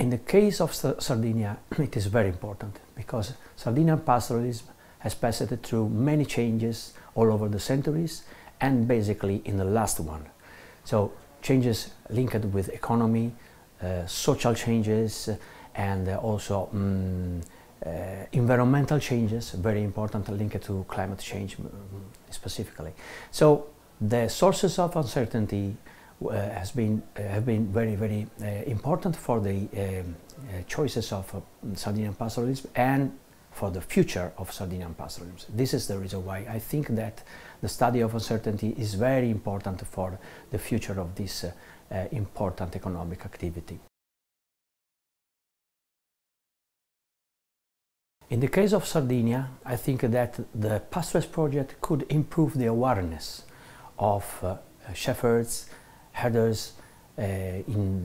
In the case of Sardinia, it is very important because Sardinian pastoralism has passed through many changes all over the centuries and basically in the last one. So changes linked with economy, social changes, and also environmental changes, very important, linked to climate change specifically. So the sources of uncertainty have been very, very important for the choices of Sardinian pastoralism and for the future of Sardinian pastoralism. This is the reason why I think that the study of uncertainty is very important for the future of this important economic activity. In the case of Sardinia, I think that the PASTRES project could improve the awareness of shepherds, herders, in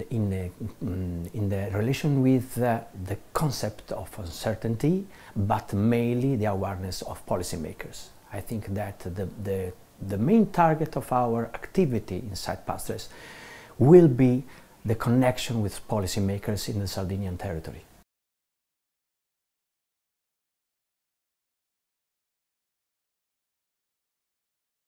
the relation with the concept of uncertainty, but mainly the awareness of policymakers. I think that the main target of our activity inside PASTRES will be the connection with policymakers in the Sardinian territory.